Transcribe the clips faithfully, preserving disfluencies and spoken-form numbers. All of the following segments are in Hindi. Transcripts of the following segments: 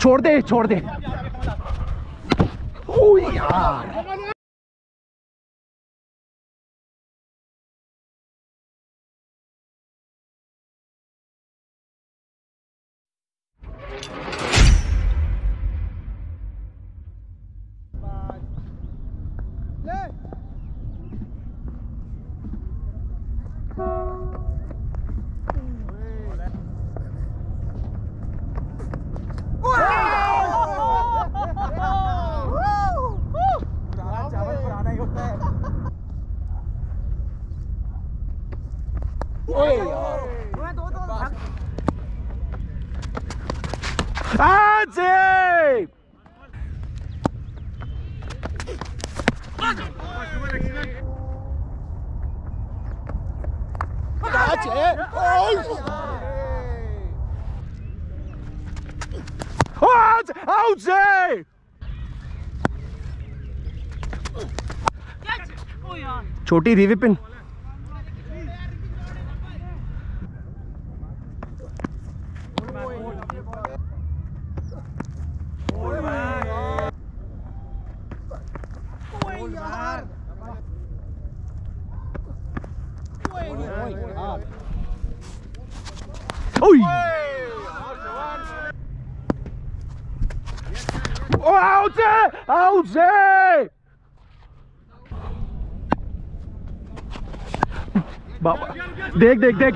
छोड़ दे छोड़ दे ओ यार। छोटी थी विपिन देख देख देख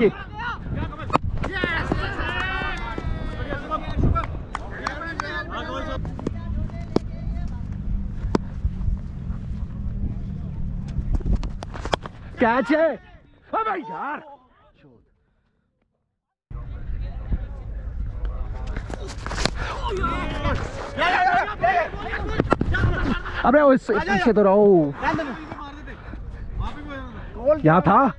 कैच है अबे यार अबे पीछे तो रहो यहाँ था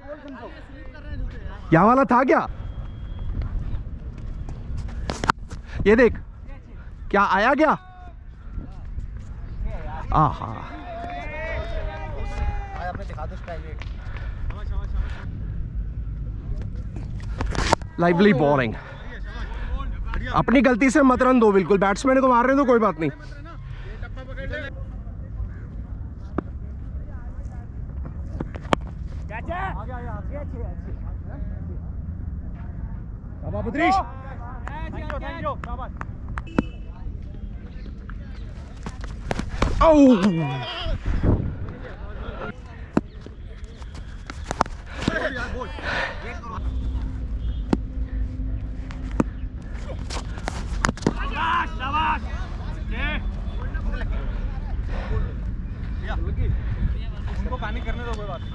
यहाँ वाला था क्या ये देख क्या आया क्या आहा लाइवली बॉलिंग अपनी गलती से मत रन दो बिल्कुल बैट्समैन को मार रहे हो तो कोई बात नहीं Budrish Oh उनको पैनिक करने दो कोई बात नहीं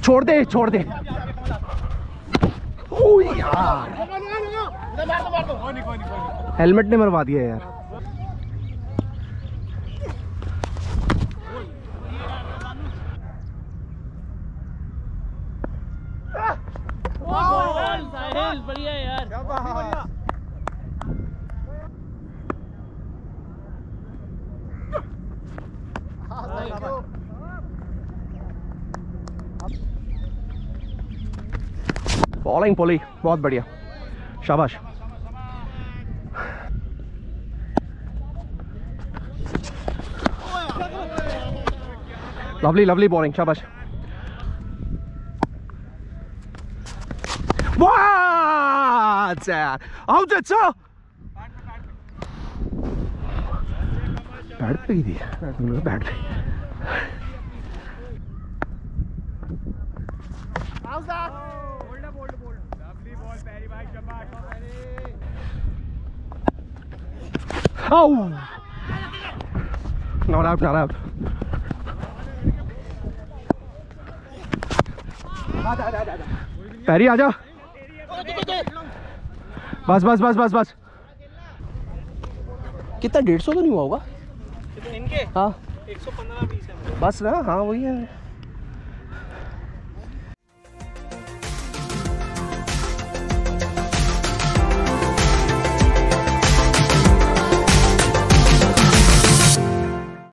छोड़ दे छोड़ दे ओ यार हेलमेट ने मरवा दिया यार बढ़िया यार बॉलिंग पोली बहुत बढ़िया शाबाश लवली लवली बॉलिंग शाबाश वाह यार आओ अच्छा बैट पे ही दिया बैट पे Oh! Not out, not out. Perry, aja. Bas, bas, bas, bas, bas. कितना डेढ़ सौ तो नहीं हुआ होगा? इनके? हाँ. एक सौ पंद्रह बीस है. बस ना, हाँ वही है.